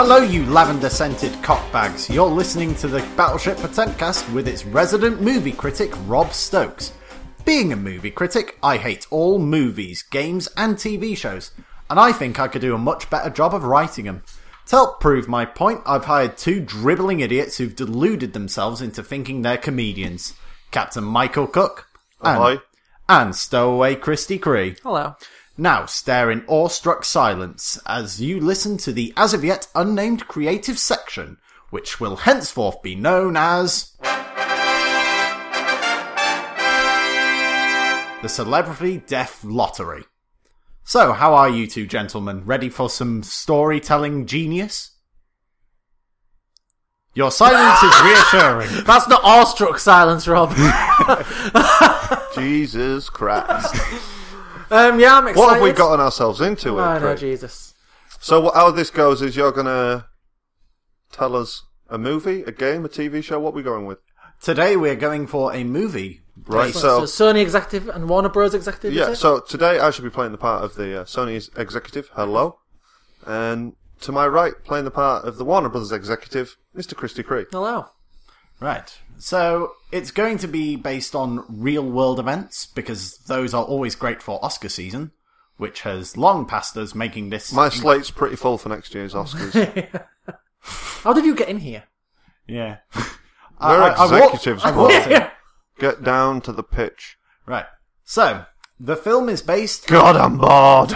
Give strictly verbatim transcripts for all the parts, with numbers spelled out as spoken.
Hello, you lavender-scented cockbags. You're listening to the Battleship Potemkast with its resident movie critic, Rob Stoakes. Being a movie critic, I hate all movies, games and T V shows, and I think I could do a much better job of writing them. To help prove my point, I've hired two dribbling idiots who've deluded themselves into thinking they're comedians. Captain Michael Cook. And, and Stowaway Christy Cree. Hello. Now stare in awestruck silence as you listen to the as-of-yet unnamed creative section, which will henceforth be known as the Celebrity Death Lottery. So, how are you two gentlemen? Ready for some storytelling genius? Your silence is reassuring. That's not awestruck silence, Rob. Jesus Christ. Um, yeah, I'm excited. What have we gotten ourselves into? I know, Jesus. So what, how this goes is you're going to tell us a movie, a game, a T V show. What are we going with? Today we're going for a movie. Right, so, so Sony executive and Warner Bros executive. Yeah, is it? So today I should be playing the part of the uh, Sony's executive, hello. And to my right, playing the part of the Warner Brothers executive, Mister Christy Cree. Hello. Right. So it's going to be based on real-world events, because those are always great for Oscar season, which has long passed us, making this... My slate's pretty full for next year's Oscars. How did you get in here? Yeah. We're executives, I, I walked, I walked in. Get down to the pitch. Right. So, the film is based... God, I'm bored!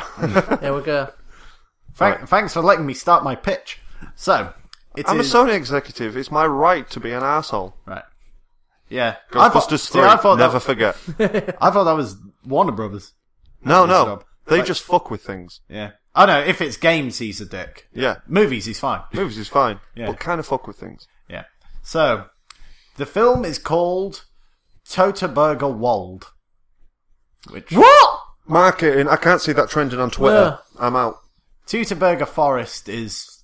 There we go. Thank, right. Thanks for letting me start my pitch. So... It I'm is... a Sony executive. It's my right to be an arsehole. Right. Yeah. Ghostbusters three. I thought never that... forget. I thought that was Warner Brothers. No, no. Job. They like... just fuck with things. Yeah. I know. If it's games, he's a dick. Yeah. Movies, he's fine. Movies, he's fine. Yeah. But kind of fuck with things. Yeah. So, the film is called Teutoburg Wald. Which... What? Marketing. I can't see that trending on Twitter. Yeah. I'm out. Teutoburg Forest is...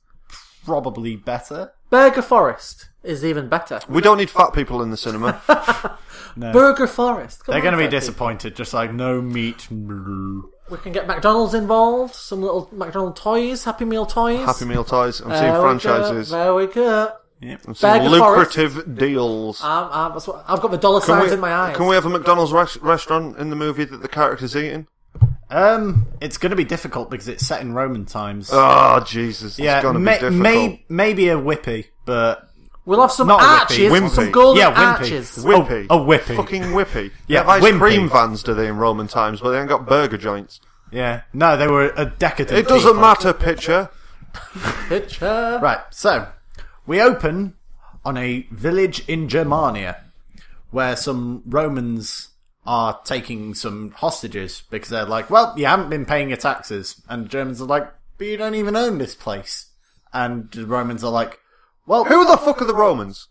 probably better. Burger Forest is even better. We don't need fat people in the cinema. No. Burger Forest. Come They're going to be disappointed, people. Just like no meat. We can get McDonald's involved, some little McDonald's toys, Happy Meal toys. Happy Meal toys. I'm there seeing franchises. Go. There we go. Yep. I'm seeing Burger lucrative Forest. Deals. Um, um, that's what, I've got the dollar can signs we, in my eyes. Can we have a McDonald's res restaurant in the movie that the character's eating? Um, it's going to be difficult because it's set in Roman times. Oh, Jesus. It's yeah, going to may, be difficult. May, maybe a whippy, but... We'll have some arches, wimpy. Some golden yeah, wimpy. Arches. Whippy. Oh, a whippy. Fucking whippy. Yeah, they have ice cream vans, do they, in Roman times, but they ain't got burger joints. Yeah. No, they were a decadent It doesn't people. Matter, picture. Picture. Right, so, we open on a village in Germania, where some Romans... are taking some hostages because they're like, well, you haven't been paying your taxes. And the Germans are like, but you don't even own this place. And the Romans are like, well... Who the fuck are the Romans?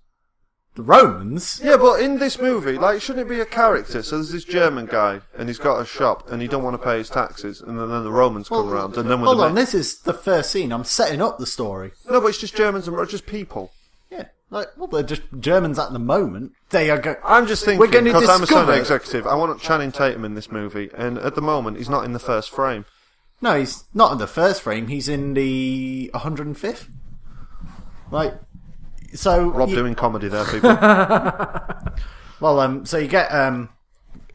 The Romans? Yeah, but in this movie, like, shouldn't it be a character? So there's this German guy, and he's got a shop, and he don't want to pay his taxes, and then, then the Romans well, come around. And then hold on, this is the first scene. I'm setting up the story. No, but it's just Germans and just people. Like, well, they're just Germans at the moment. They are going... I'm just thinking, because I'm a Sony executive, I want Channing Tatum in this movie, and at the moment, he's not in the first frame. No, he's not in the first frame. He's in the one hundred and fifth. Like, so... Rob you... doing comedy there, people. Well, um, so you get um,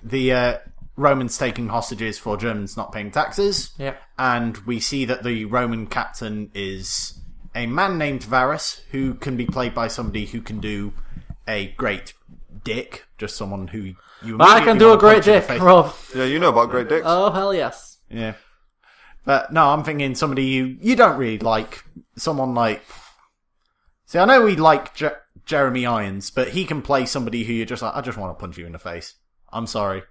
the uh, Romans taking hostages for Germans not paying taxes. Yeah. And we see that the Roman captain is... a man named Varus, who can be played by somebody who can do a great dick. Just someone who... you. I can do a great dick, Rob. Yeah, you know about great dicks. Oh, hell yes. Yeah. But, no, I'm thinking somebody you, you don't really like. Someone like... See, I know we like Je Jeremy Irons, but he can play somebody who you're just like, I just want to punch you in the face. I'm sorry.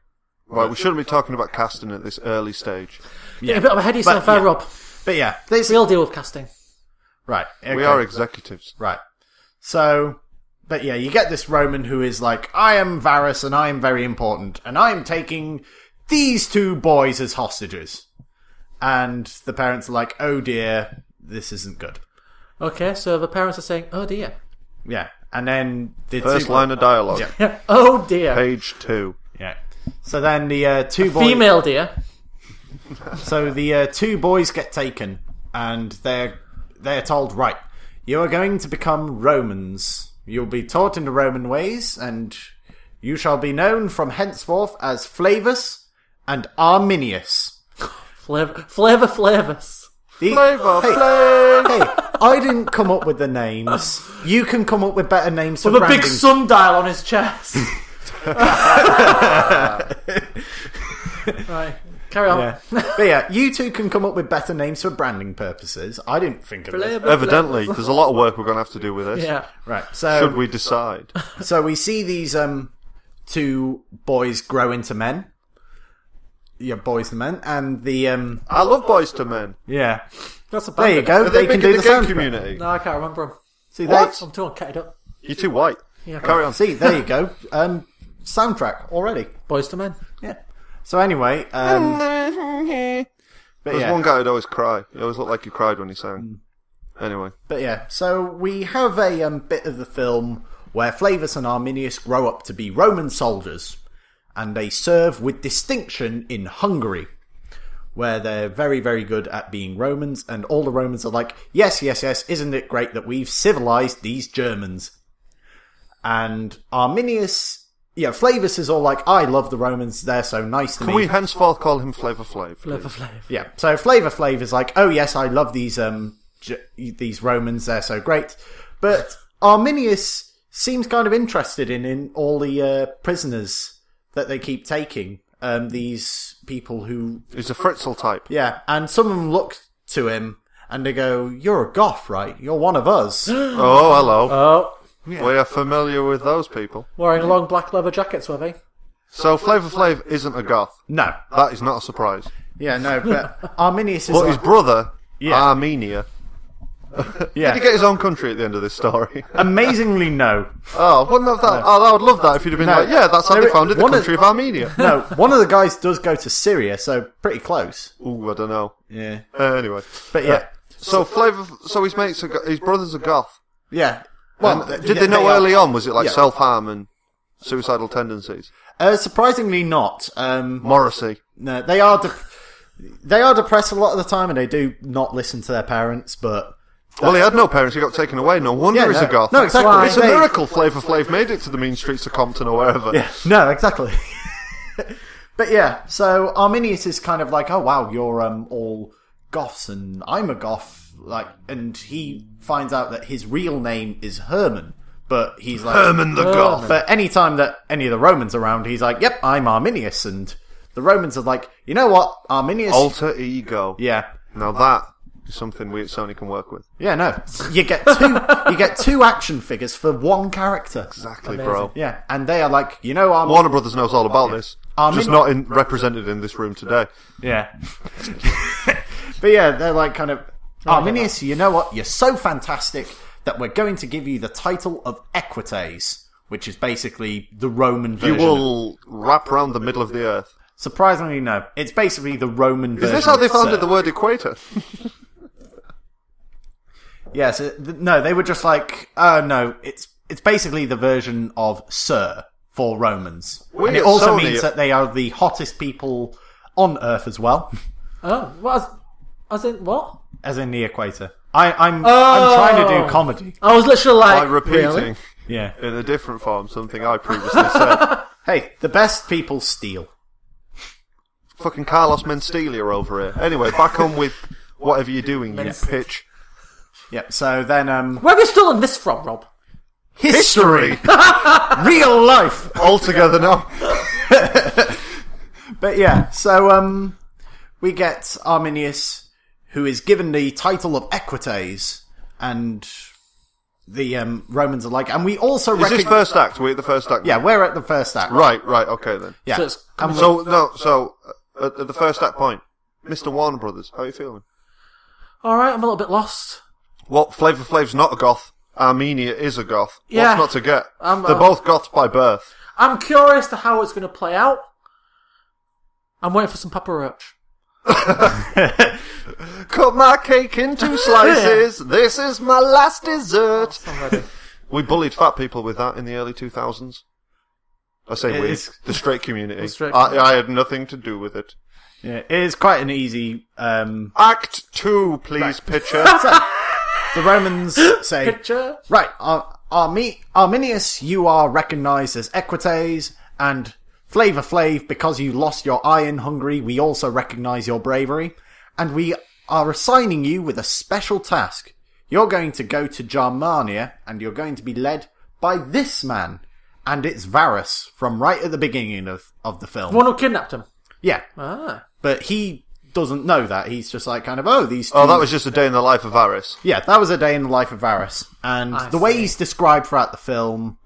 Right, we shouldn't be talking about casting at this early stage. Yeah, yeah a bit of a heady yourself there, yeah. Rob. But, yeah. We all deal with casting. Right. Okay. We are executives. Right. So, but yeah, you get this Roman who is like, I am Varus and I am very important and I am taking these two boys as hostages. And the parents are like, oh dear, this isn't good. Okay, so the parents are saying, oh dear. Yeah. And then... the first two, line of dialogue. Yeah. Oh dear. Page two. Yeah. So then the uh, two boys... female dear. So the uh, two boys get taken and they're... they're told, right, You are going to become Romans. You'll be taught in the Roman ways, and you shall be known from henceforth as Flavus and Arminius. Flavor, Flavor, Flavus. The, Flavor, hey, Flav. Hey, I didn't come up with the names. You can come up with better names. With a big sundial on his chest. Right, carry on. Yeah. But yeah, you two can come up with better names for branding purposes. I didn't think of it. Evidently, there's a lot of work we're going to have to do with this. Yeah, right. So should we decide? So we see these um two boys grow into men. Yeah, boys to men, and the um. I love boys to men. Yeah, that's a band. There you go. Are they, they can do the, the sound community. No, I can't remember them. See, what? They, I'm too catted up. You're too white. Yeah, carry on. See, there you go. Um, soundtrack already. Boys to men. Yeah. So anyway, um, but there's yeah. one guy who'd always cry. He always looked like he cried when he sang. Mm. Anyway, but yeah. So we have a um, bit of the film where Flavus and Arminius grow up to be Roman soldiers. And they serve with distinction in Hungary, where they're very, very good at being Romans. And all the Romans are like, yes, yes, yes, isn't it great that we've civilized these Germans? And Arminius, yeah, Flavus is all like, I love the Romans, they're so nice to me. Can we henceforth call him Flavor Flav? Flavor Flav. Yeah, so Flavor Flav is like, oh yes, I love these, um, J these Romans, they're so great. But Arminius seems kind of interested in, in all the uh, prisoners that they keep taking, um, these people who... It's a Fritzl type. Yeah, and some of them look to him and they go, you're a goth, right? You're one of us. Oh, hello. Oh. Yeah. We are familiar with those people. Wearing long black leather jackets, were they? So Flavor Flav isn't a goth. No. That is not a surprise. Yeah, no, but Arminius is... But his brother, yeah. Armenia... Yeah. Did he get his own country at the end of this story? Amazingly, no. Oh, wouldn't have that? No. Oh, I would love that if you'd have been no. like, yeah, that's how no, they founded the country of, of Armenia. No, one of the guys does go to Syria, so pretty close. Ooh, I don't know. Yeah. Uh, anyway, but yeah. Uh, so Flavor, so his mates, are, his brother's a goth. Yeah. Well, and did yeah, they know they early are, on? Was it like yeah. self harm and suicidal tendencies? Uh, surprisingly, not. Um, Morrissey. No, they are. De they are depressed a lot of the time, and they do not listen to their parents, but. That. Well, he had no parents, he got taken away, no wonder yeah, he's no, a goth. No, exactly. Why? It's a miracle Flavor Flav made it to the mean streets of Compton or wherever. Yeah, no, exactly. But yeah, so Arminius is kind of like, oh wow, you're um, all goths and I'm a goth, like, and he finds out that his real name is Herman, but he's like... Herman the Goth. But any time that any of the Romans are around, he's like, yep, I'm Arminius, and the Romans are like, you know what, Arminius... Alter ego. Yeah. Now that... something we at Sony can work with. Yeah, no, you get two you get two action figures for one character. Exactly. Amazing. Bro, yeah, and they are like, you know, Armin Warner Brothers knows all about yeah. this. Armin just not in represented in this room today. Yeah. But yeah, they're like kind of, Arminius, you know what, you're so fantastic that we're going to give you the title of Equites, which is basically the Roman version. You will wrap around the middle of the earth. Surprisingly, no, it's basically the Roman version. Is this how they founded the word equator? Yes, yeah, so, no, they were just like, oh, uh, no, it's it's basically the version of Sir for Romans. We and it also Sony. means that they are the hottest people on Earth as well. Oh, well, as, as in what? As in the equator. I, I'm, oh. I'm trying to do comedy. I was literally like... By repeating really? yeah. in a different form something I previously said. Hey, the best people steal. Fucking Carlos Menstelia over here. Anyway, back on with whatever you're doing, you yes. pitch. Yep, so then... Um, Where have you stolen this from, Rob? History! Real life! Altogether now. But yeah, so um, we get Arminius, who is given the title of Equites, and the um, Romans are like... And we also... Is this first act? We're at the first act? Yeah, now. We're at the first act. Right, right, okay then. Yeah. So, it's and so no, so at the first act point, Mister Warner Brothers, how are you feeling? Alright, I'm a little bit lost. Well, Flavor Flav's not a goth. Armenia is a goth. Yeah. What's not to get? I'm, They're um, both goths by birth. I'm curious to how it's going to play out. I'm waiting for some Papa Roach. Cut my cake into slices. Yeah. This is my last dessert. We bullied fat people with that in the early two thousands. I say it we. Is... The straight community. The straight community. I, I had nothing to do with it. Yeah, it is quite an easy... Um... Act two, please, right. Pitcher. The Romans say, Picture. Right, Ar- Armi- Arminius, you are recognised as Equites, and Flavor Flav, because you lost your eye in Hungary, we also recognise your bravery, and we are assigning you with a special task. You're going to go to Germania, and you're going to be led by this man, and it's Varus, from right at the beginning of, of the film. The one who kidnapped him? Yeah. Ah. But he doesn't know that. He's just like kind of, oh, these two... Oh, that was just a day in the life of Varus. Yeah, that was a day in the life of Varus. And I the see. way he's described throughout the film,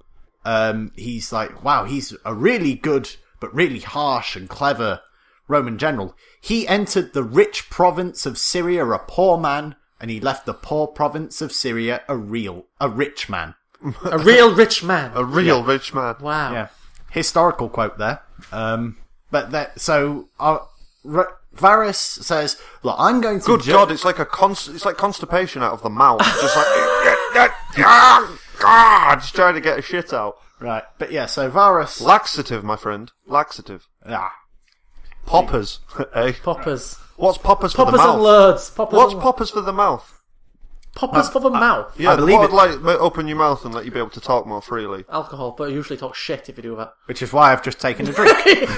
um, he's like, wow, he's a really good, but really harsh and clever Roman general. He entered the rich province of Syria a poor man, and he left the poor province of Syria a real, a rich man. A real rich man. A real yeah. rich man. Wow. Yeah. Historical quote there. Um, but that, so... Uh, R- Varus says, "Look, I'm going to." Good ju- God, it's like a const- it's like constipation out of the mouth, just like just trying to get a shit out. Right, but yeah, so Varus, laxative, my friend, laxative. Ah, poppers, eh? Poppers. What's poppers for the mouth? Poppers and lurds. Poppers. What's poppers for the mouth? Poppers for the mouth. Yeah, I believe it. Like, open your mouth and let you be able to talk more freely. Alcohol, but I usually talk shit if you do that. Which is why I've just taken a drink.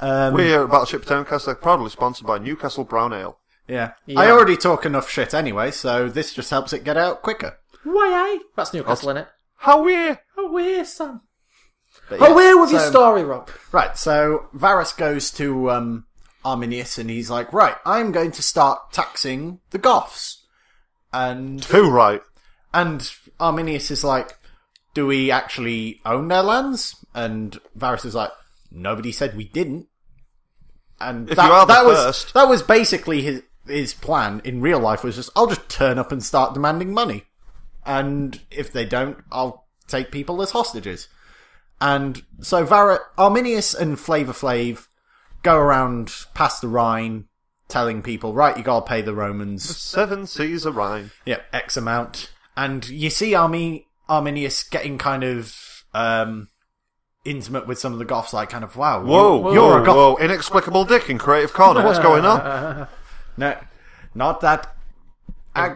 Um, we are Battleship Potemkast are proudly sponsored by Newcastle Brown Ale. Yeah. yeah. I already talk enough shit anyway, so this just helps it get out quicker. Why aye? That's Newcastle, innit? How we're? How we're, son? Yeah, How we're with so, your story, Rob? Right, so Varus goes to um, Arminius and he's like, right, I'm going to start taxing the Goths. And Too right. And Arminius is like, do we actually own their lands? And Varus is like, nobody said we didn't. And if that, you are the that first. was that was basically his his plan in real life, was just, I'll just turn up and start demanding money. And if they don't, I'll take people as hostages. And so Var- Arminius and Flavor Flav go around past the Rhine telling people, right, you gotta pay the Romans. The seven seas of Rhine. Yep, X amount. And you see Armin- Arminius getting kind of... um intimate with some of the Goths, like kind of, wow, whoa, whoa, you're a Goth. Whoa, inexplicable dick in Creative Corner, what's going on? No, not that. I,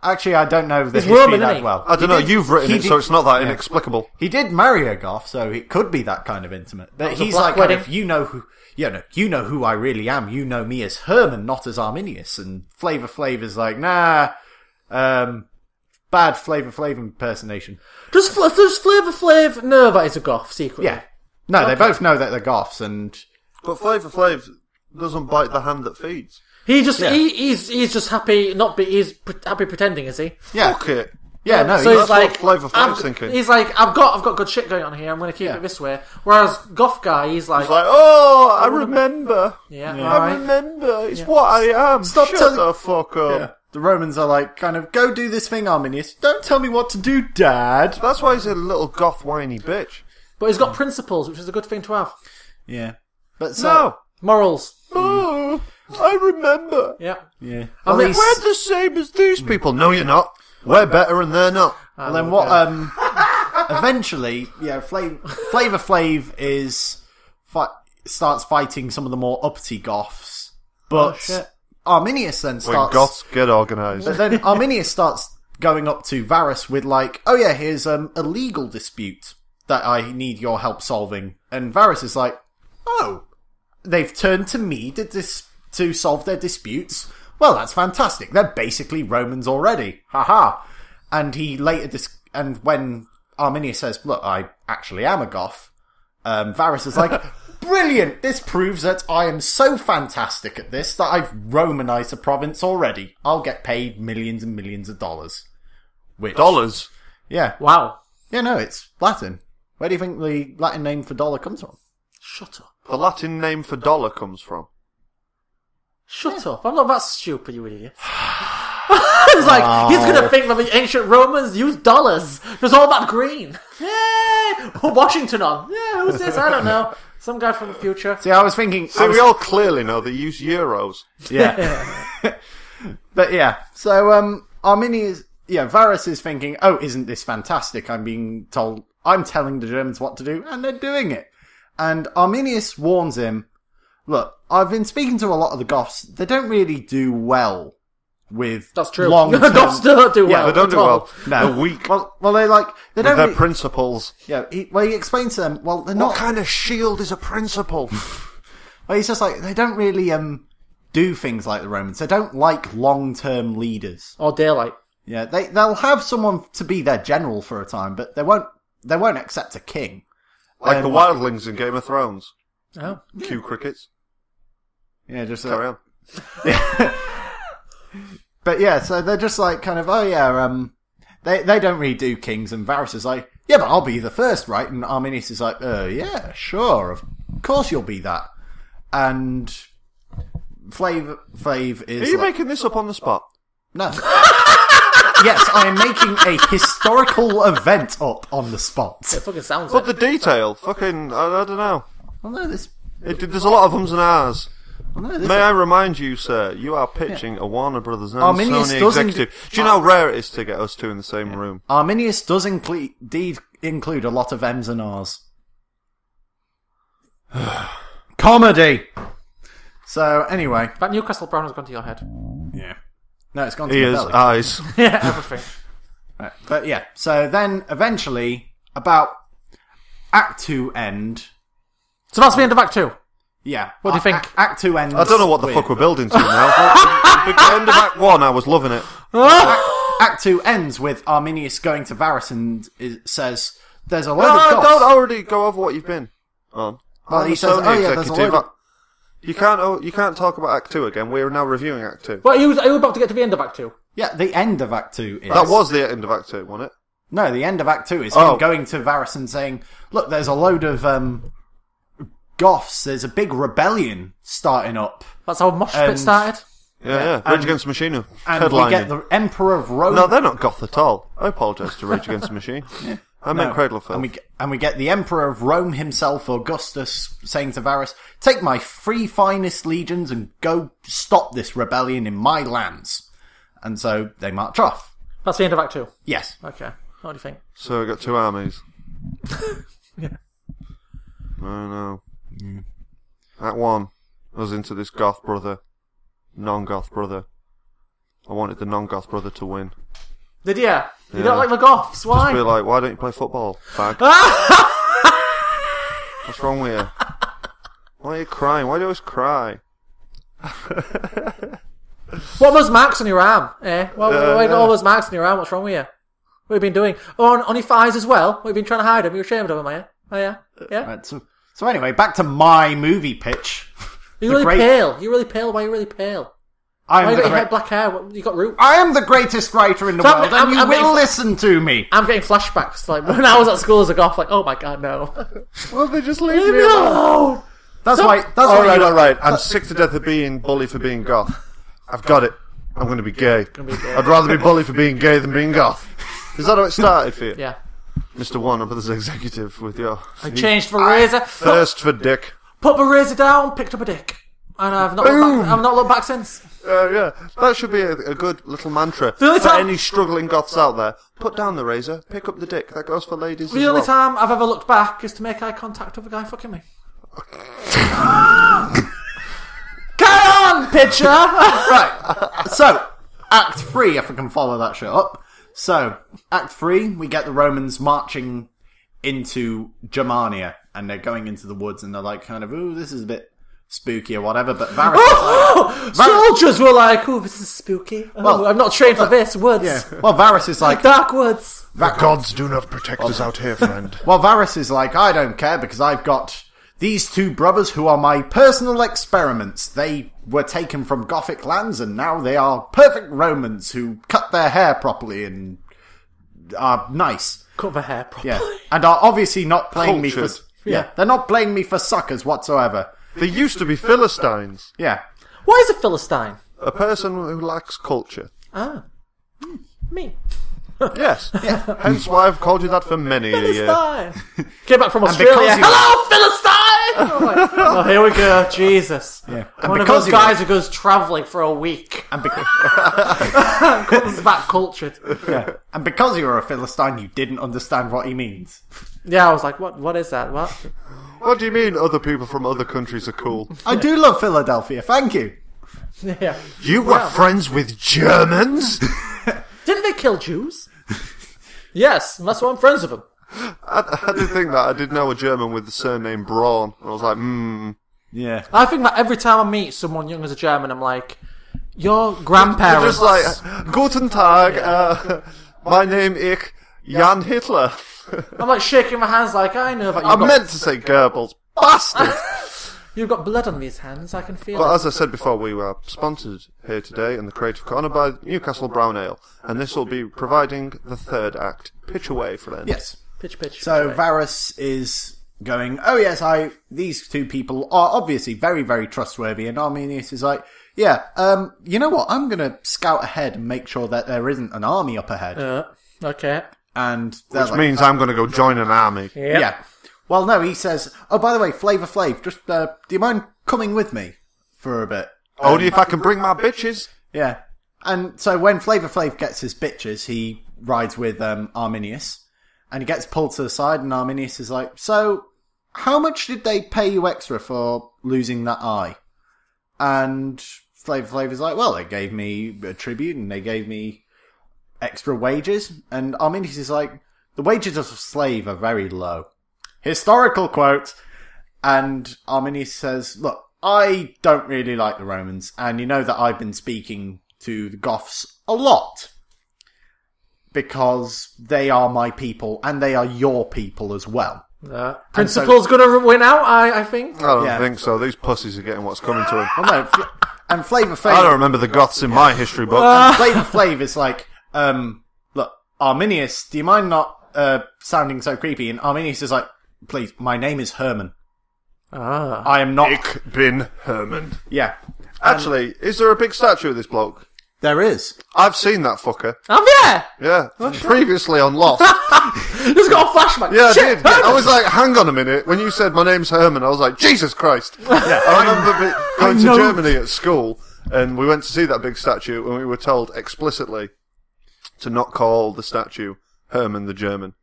actually, I don't know the He's history Roman, that well. I don't he know, did, you've written it, did, so it's not that yeah. inexplicable. He did marry a Goth, so it could be that kind of intimate. But he's like, kind of, you know who, you know, you know who I really am, you know me as Herman, not as Arminius, and Flavor Flav is like, nah, um... bad Flavor Flav impersonation. Does, does Flavor Flav know that he's a Goth, secretly? Yeah. No, okay. They both know that they're Goths, and... But Flavor Flav doesn't bite the hand that feeds. He just, yeah. he, he's, he's just happy not be, he's pre- happy pretending, is he? Yeah. Fuck it. Yeah, no, so he's, that's like, what Flavor Flav's thinking. He's like, I've got, I've got good shit going on here, I'm gonna keep yeah. it this way. Whereas Goth guy, he's like... He's like, oh, I remember. Yeah, yeah. I remember. It's yeah. what I am. Stop Shut telling... the fuck up. Yeah. The Romans are like, kind of, go do this thing, Arminius. Don't tell me what to do, Dad. That's why he's a little goth whiny bitch. But he's got principles, which is a good thing to have. Yeah. But so... No. Morals. Oh, mm. I remember. Yeah. Yeah. I mean, least... we're the same as these people. No, you're not. We're better and they're not. And then what, um... eventually, yeah, Flav- Flavor Flav is... Fi- starts fighting some of the more uppity Goths. But... Oh, shit. Arminius then starts... When Goths get organised. But then Arminius starts going up to Varus with like, oh yeah, here's um, a legal dispute that I need your help solving. And Varus is like, oh, they've turned to me to dis- to solve their disputes? Well, that's fantastic. They're basically Romans already. Haha. And he later... Dis- and when Arminius says, look, I actually am a Goth, um, Varus is like... Brilliant! This proves that I am so fantastic at this that I've Romanized the province already. I'll get paid millions and millions of dollars. Which, dollars? Yeah. Wow. Yeah, no, it's Latin. Where do you think the Latin name for dollar comes from? Shut up. The Latin name for dollar comes from? Shut yeah. up. I'm not that stupid, you idiot. It's like, oh. he's going to think that the ancient Romans used dollars. It was all that green. Yeah! Washington on. Yeah, who's this? I don't know. Some guy from the future. See, I was thinking... See, I was... we all clearly know they use euros. Yeah. But yeah, so um, Arminius... Yeah, Varus is thinking, oh, isn't this fantastic? I'm being told... I'm telling the Germans what to do, and they're doing it. And Arminius warns him, look, I've been speaking to a lot of the Goths. They don't really do well with that's true. Long term, dogs don't do well. Yeah, they don't do well. No, they're weak. Well, well, they like they don't. With their really, principles. Yeah. He, well, he explains to them. Well, they're not. What kind of shield is a principle? Well, he's just like they don't really um do things like the Romans. They don't like long term leaders or daylight. Yeah, they they'll have someone to be their general for a time, but they won't they won't accept a king. Like um, the wildlings in Game of Thrones. Oh, cue yeah. crickets. Yeah, just carry uh, on. Yeah. But yeah, so they're just like kind of, oh yeah, um, they they don't really do kings, and Varus is like, yeah, but I'll be the first, right? And Arminius is like, oh yeah, sure, of course you'll be that. And Flav Flav is. Are you like, making this up on the spot? No. Yes, I am making a historical event up on the spot. It fucking sounds. But like the detail, fucking, I, I don't know. Well, no, this. It, there's a lot of ums and ahs. Well, no, May I remind you, sir, you are pitching yeah. a Warner Brothers and Arminius Sony executive. Do you know how rare it is to get us two in the same yeah. room? Arminius does incle- indeed include a lot of M's and R's. Comedy! So, anyway. That Newcastle Brown has gone to your head. Yeah. No, it's gone to your belly. Eyes. Yeah, everything. Right. But yeah, so then, eventually, about Act two end... So that's the end of Act two? Yeah. What do you think? Act two ends. I don't know what the weird, fuck we're building to now. The end of Act one, I was loving it. Act, Act two ends with Arminius going to Varus and says, there's a load no, of goss. Don't already go over what you've been on. Well, I'm he says, Sony oh yeah, there's a load of... You can't, oh, you can't talk about Act two again. We're now reviewing Act two. Well, you were about to get to the end of Act two. Yeah, the end of Act two is... That was the end of Act two, wasn't it? No, the end of Act two is oh. him going to Varus and saying, look, there's a load of... Um, Goths, there's a big rebellion starting up. That's how mosh pit started. Yeah, yeah. yeah. Rage Against the Machine. And headlining. We get the Emperor of Rome. No, they're not goth at all. I apologise to Rage Against the Machine. yeah. I meant no. Cradle of Filth. And we, and we get the Emperor of Rome himself, Augustus, saying to Varus, take my three finest legions and go stop this rebellion in my lands. And so they march off. That's the end of Act two? Yes. Okay. What do you think? So we've got two armies. yeah. I don't know. Mm. Act one, I was into this goth brother, non-goth brother. I wanted the non-goth brother to win. Did you? Yeah. You don't like the goths? Why? Just be like, why don't you play football, fag? What's wrong with you? Why are you crying? Why do you always cry? What was marks on your arm? Eh? Why, uh, why no. all those marks on your arm? What's wrong with you? What have you been doing? Oh, on, on your thighs as well? What have you been trying to hide them? You're ashamed of them, are you? Oh yeah? Yeah? Right, so So anyway, back to my movie pitch. You're the really great... pale. You're really pale. Why are you really pale? I am Why you got your great... black hair? You got roots. I am the greatest writer in the so world, I'm, and I'm, you I'm will getting... listen to me. I'm getting flashbacks. Like when I was at school as a goth, like, oh my god, no. Well, they just leave me alone. That's why. That's all right. All right. I'm sick to death of being bullied for being goth. I've got it. I'm going to be gay. Gonna be gay. I'd rather be bullied for being gay than being goth. Is that how it started for you? Yeah. Mister Warner Brothers executive with your... I changed for razor. Thirst for dick. Put the razor down, picked up a dick. And I've not, looked back, I've not looked back since. Uh, yeah, that should be a, a good little mantra for time... any struggling goths out there. Put down the razor, pick up the dick. That goes for ladies the as well. The only time I've ever looked back is to make eye contact with a guy fucking me. Carry on, picture! Right, so, Act three, if I can follow that shit up. So, Act three, we get the Romans marching into Germania, and they're going into the woods, and they're like, kind of, ooh, this is a bit spooky or whatever, but Varus oh, is like... Oh, Varus, soldiers were like, ooh, this is spooky. Well, oh, I'm not trained uh, for this, woods. Yeah. Well, Varus is like... Dark woods. The gods do not protect well, us out here, friend. Well, Varus is like, I don't care, because I've got these two brothers who are my personal experiments. They were taken from Gothic lands, and now they are perfect Romans who cut their hair properly and are nice. Cut their hair properly. Yeah. And are obviously not playing Cultured. me for... Yeah. yeah. They're not playing me for suckers whatsoever. They used to be Philistines. Yeah. What is a Philistine? A person who lacks culture. Ah. Mm. Me. Yes. Yeah. Hence why I've called you that for many a year. Philistine! Came back from Australia. You... Hello, Philistine! Oh, oh, here we go. Jesus. Yeah. And one of those guys were... who goes travelling for a week. And because... Comes back cultured. Yeah. And because you were a Philistine, you didn't understand what he means. Yeah, I was like, what? What is that? What? What do you mean other people from other countries are cool? I do love Philadelphia, thank you. Yeah. You well, were friends with Germans? Didn't they kill Jews? Yes, and that's why I'm friends with them. I, I did think that. I did know a German with the surname Braun. And I was like, hmm. Yeah. I think that every time I meet someone young as a German, I'm like, your grandparents. They're just like, Guten Tag, yeah. uh, my name is Jan Hitler. I'm like shaking my hands like, I know that you I got meant to say Goebbels. Bastard! You've got blood on these hands, I can feel well, it. As I said before, we were sponsored here today in the Creative Corner by Newcastle Brown Ale, and this will be providing the third act. Pitch away, friend. Yes. Pitch, pitch. So, Varus is going, oh yes, I. these two people are obviously very, very trustworthy, and Arminius is like, yeah, um, you know what, I'm going to scout ahead and make sure that there isn't an army up ahead. Uh, okay. And Which like, means oh, I'm going to go join an army. Yep. Yeah. Well, no, he says, oh, by the way, Flavor Flav, just, uh, do you mind coming with me for a bit? Um, Only if I can bring my bitches. Yeah. And so when Flavor Flav gets his bitches, he rides with um, Arminius, and he gets pulled to the side, and Arminius is like, so how much did they pay you extra for losing that eye? And Flavor Flav is like, well, they gave me a tribute, and they gave me extra wages. And Arminius is like, the wages of a slave are very low. Historical quote. And Arminius says, look, I don't really like the Romans, and you know that I've been speaking to the Goths a lot because they are my people and they are your people as well. Uh, Principle's so, going to win out, I, I think. I don't yeah. think so. These pussies are getting what's coming to them. Well, no, and Flavor Flav... I don't remember the Goths in my history book. Uh, Flavor Flav is like, um, look, Arminius, do you mind not uh, sounding so creepy? And Arminius is like, please, my name is Herman. Ah. I am not... Ich bin Herman. Yeah. Actually, um, is there a big statue of this bloke? There is. I've seen that fucker. Oh, yeah? Yeah. Oh, sure. Previously on Lost. He's got a flashback. Yeah, Shit, I did. Herman. I was like, hang on a minute. When you said my name's Herman, I was like, Jesus Christ. Yeah. I remember going to Germany at school, and we went to see that big statue, and we were told explicitly to not call the statue Herman the German.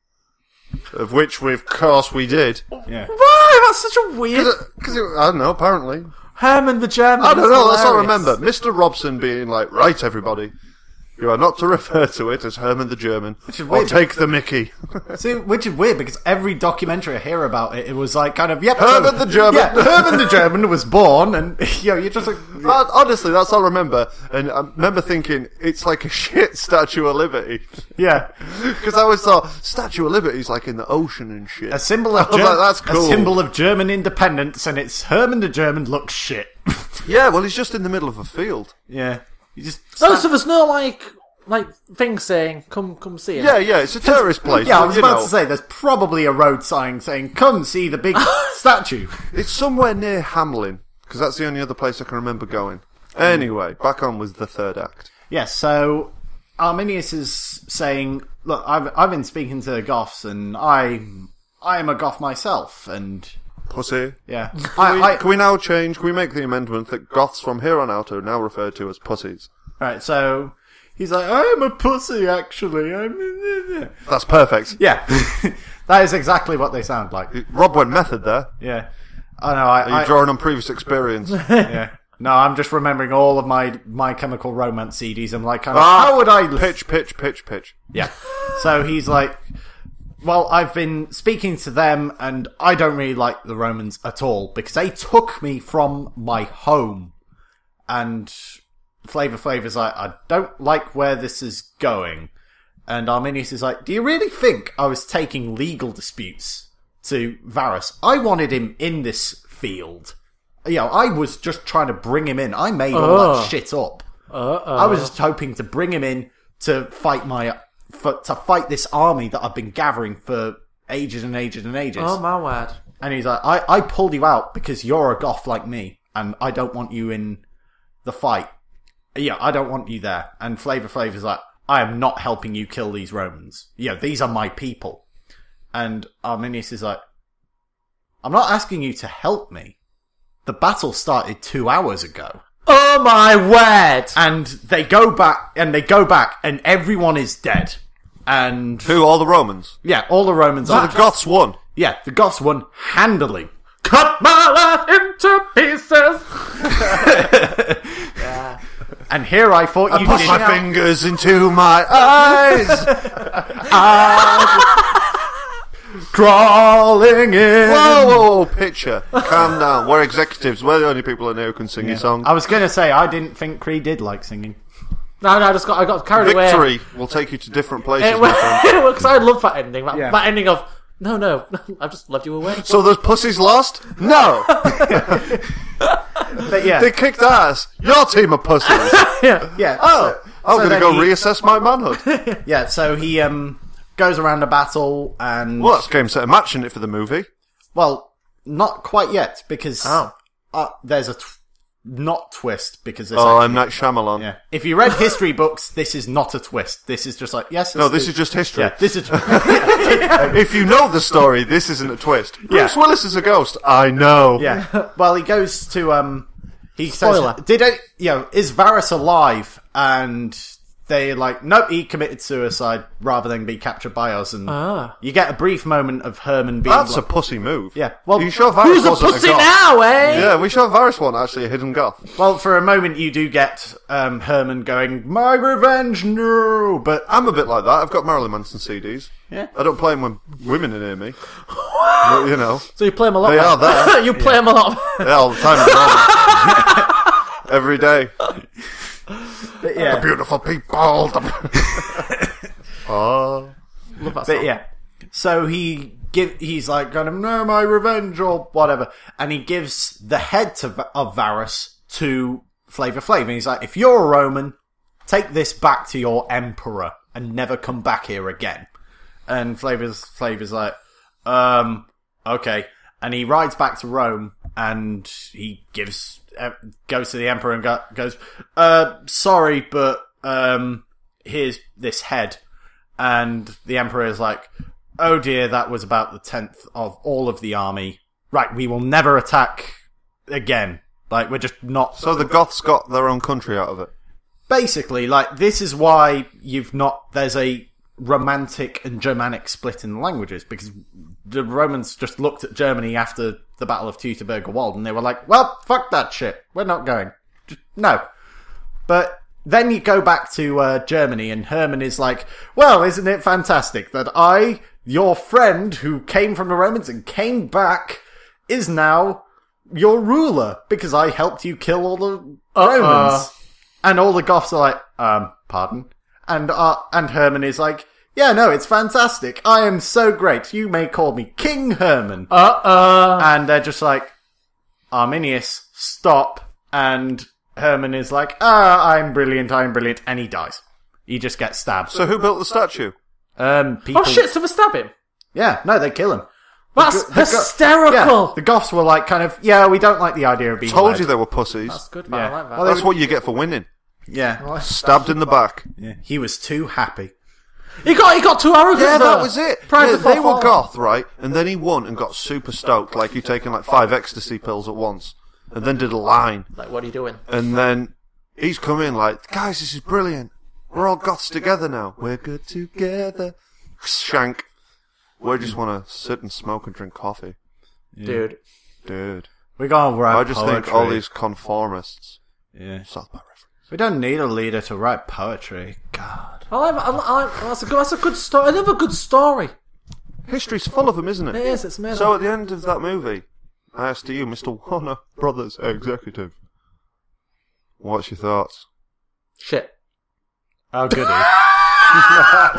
Of which, we, of course, we did. Yeah. Why? That's such a weird... Because, I don't know, apparently. Herman the German. I don't know, that's all I remember. Mister Robson being like, right, everybody, you are not to refer to it as Herman the German. Which is weird. Or take the mickey. See, which is weird, because every documentary I hear about it, it was like, kind of, yep. Herman so, the German. Yeah, Herman the German was born, and, you know, you're just like... I, honestly, that's all I remember. And I remember thinking, it's like a shit Statue of Liberty. Yeah. Because I always thought, Statue of Liberty is like in the ocean and shit. A symbol of, Ger like, that's cool. A symbol of German independence, and it's Herman the German looks shit. Yeah, well, he's just in the middle of a field. Yeah. You just Most of us know, like, like things saying, come come see it. Yeah, yeah, it's a tourist place. Yeah, I was about know. to say, there's probably a road sign saying, come see the big statue. It's somewhere near Hamelin, because that's the only other place I can remember going. Anyway, back on with the third act. Yes, yeah, so Arminius is saying, look, I've, I've been speaking to the Goths, and I, I am a Goth myself, and... Pussy. Yeah. Can, I, we, I, can we now change? Can we make the amendment that Goths from here on out are now referred to as pussies? Right. So he's like, I am a pussy. Actually, I'm. That's perfect. Yeah. That is exactly what they sound like. Rob went method there. Yeah. I know. I, are you drawing I, on previous experience? Yeah. No, I'm just remembering all of my My Chemical Romance C Ds. I'm like, kind of, ah, how would I pitch, pitch, pitch, pitch? Yeah. So he's like, well, I've been speaking to them, and I don't really like the Romans at all, because they took me from my home. And Flavor Flav is like, I don't like where this is going. And Arminius is like, do you really think I was taking legal disputes to Varus? I wanted him in this field. You know, I was just trying to bring him in. I made uh, all that shit up. Uh, uh. I was just hoping to bring him in to fight my... For, to fight this army that I've been gathering for ages and ages and ages. Oh, my word. And he's like, I, I pulled you out because you're a Goth like me, and I don't want you in the fight. Yeah, I don't want you there. And Flavor Flav is like, I am not helping you kill these Romans. Yeah, these are my people. And Arminius is like, I'm not asking you to help me. The battle started two hours ago. Oh, my word! And they go back, and they go back, and everyone is dead. And who? All the Romans. Yeah, all the Romans. So the Goths won. Yeah, the Goths won handily. Cut my life into pieces. And here I thought you I pushed my out. fingers into my eyes. I'm crawling in. Whoa, whoa, whoa, picture. Calm down. We're executives. We're the only people I know who can sing yeah. your song. I was going to say, I didn't think Cree did like singing. No, no, I just got, I got carried Victory away. Victory will take you to different places, it, my friend. Because I love that ending. That, yeah. that ending of, no, no, I've just led you away. So those pussies lost? No. But yeah. They kicked ass. Your team of pussies. yeah, yeah. Oh, so, I'm so going to go he... reassess my manhood. Yeah, so he um goes around a battle and... Well, that's game set and match, isn't it, for the movie? Well, not quite yet, because oh. uh, there's a... T not twist, because there's... Oh, I'm not Shyamalan. Yeah. If you read history books, this is not a twist. This is just like, yes... No, this is just history. Yeah, this is... If you know the story, this isn't a twist. Bruce yeah. Willis is a ghost. I know. Yeah. Well, he goes to... um. He Spoiler. Says, Did I, you know, is Varus alive? And they're like, nope, he committed suicide rather than be captured by us. And ah. you get a brief moment of Herman being... That's like, a pussy move. Yeah. Well, you sure Varus who's a pussy a now, eh? Yeah, we sure Varus one actually a hidden goth. Well, for a moment you do get um, Herman going, my revenge, no! But I'm a bit like that. I've got Marilyn Manson C Ds. Yeah. I don't play them when women are near me. But, you know. So you play them a lot. They are there. You play yeah. them a lot. Yeah, all the time. Every day. But yeah. The beautiful people. Oh, love that song. But yeah, so he give he's like going to know my revenge or whatever, and he gives the head to of Varus to Flavor Flav, and he's like, if you're a Roman, take this back to your emperor and never come back here again. And Flavor's Flavor's like, um, okay, and he rides back to Rome and he gives. Goes to the emperor and go, goes, uh, sorry, but um, here's this head. And the emperor is like, oh dear, that was about the tenth of all of the army. Right, we will never attack again. Like, we're just not... So the Goths got their own country out of it? Basically, like, this is why you've not... There's a Romantic and Germanic split in the languages, because the Romans just looked at Germany after the Battle of Teutoburg Forest and they were like, well, fuck that shit. We're not going. Just, no. But then you go back to uh, Germany and Herman is like, well, isn't it fantastic that I, your friend who came from the Romans and came back, is now your ruler because I helped you kill all the uh-uh. Romans. And all the Goths are like, um, pardon? And uh, and Herman is like, yeah, no, it's fantastic. I am so great. You may call me King Herman. Uh-uh. And they're just like, Arminius, stop. And Herman is like, ah, I'm brilliant, I'm brilliant. And he dies. He just gets stabbed. So who built the statue? Um, people... Oh, shit, so they stab him? Yeah, no, they kill him. That's the, the hysterical! Go yeah, the Goths were like, kind of, yeah, we don't like the idea of being Told led. you they were pussies. That's good, man. Yeah. I like that. Well, that's what you get for winning. Yeah, well, stabbed in the back. back. Yeah, he was too happy. He got he got too arrogant. Yeah, though. that was it. Yeah, they were goth, right? And then he won and got super stoked, like you taking like five ecstasy pills at once, and then did a line. Like, what are you doing? And then he's come in like, guys, this is brilliant. We're all goths together now. We're good together. Shank. We just want to sit and smoke and drink coffee, yeah. dude. Dude, we gotta write I just poetry. think all these conformists. Yeah. South Park. We don't need a leader to write poetry. God. I like, I like, I like, that's, a good, that's a good story. I love a good story. History's full of them, isn't it? It is. It's amazing. So at the end of that movie, I asked you, Mister Warner Brothers Executive, what's your thoughts? Shit. Oh, goody.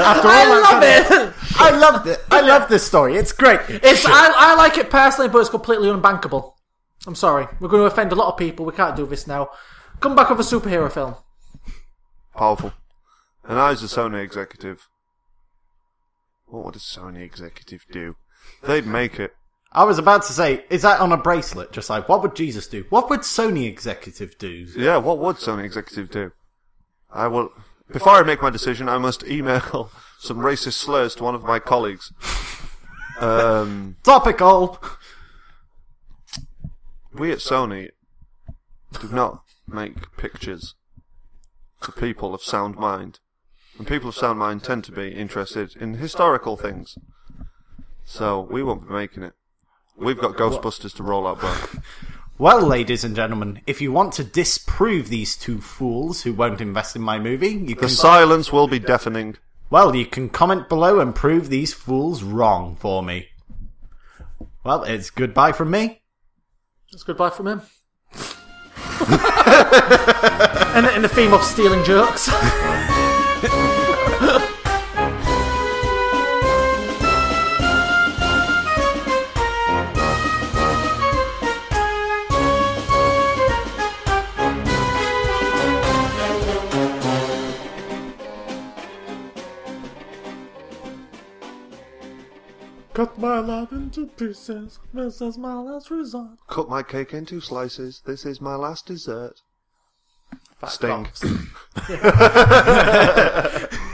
After all I love time, it. I loved it. I love this story. It's great. It's. I, I like it personally, but it's completely unbankable. I'm sorry. We're going to offend a lot of people. We can't do this now. Come back with a superhero film. Powerful. And I was a Sony executive. What would a Sony executive do? They'd make it. I was about to say, is that on a bracelet? Just like, what would Jesus do? What would Sony executive do? Yeah, what would Sony executive do? I will... Before I make my decision, I must email some racist slurs to one of my colleagues. Um, Topical! We at Sony do not... make pictures to people of sound mind, and people of sound mind tend to be interested in historical things, so we won't be making it. We've got Ghostbusters to roll out back. Well, ladies and gentlemen, if you want to disprove these two fools who won't invest in my movie... You can the silence will be deafening. Well, you can comment below and prove these fools wrong for me. Well, it's goodbye from me. It's goodbye from him. and, and the theme of stealing jerks. Cut my life into pieces, this is my last resort. Cut my cake into slices, this is my last dessert. Fat Stink.